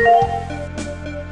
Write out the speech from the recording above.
You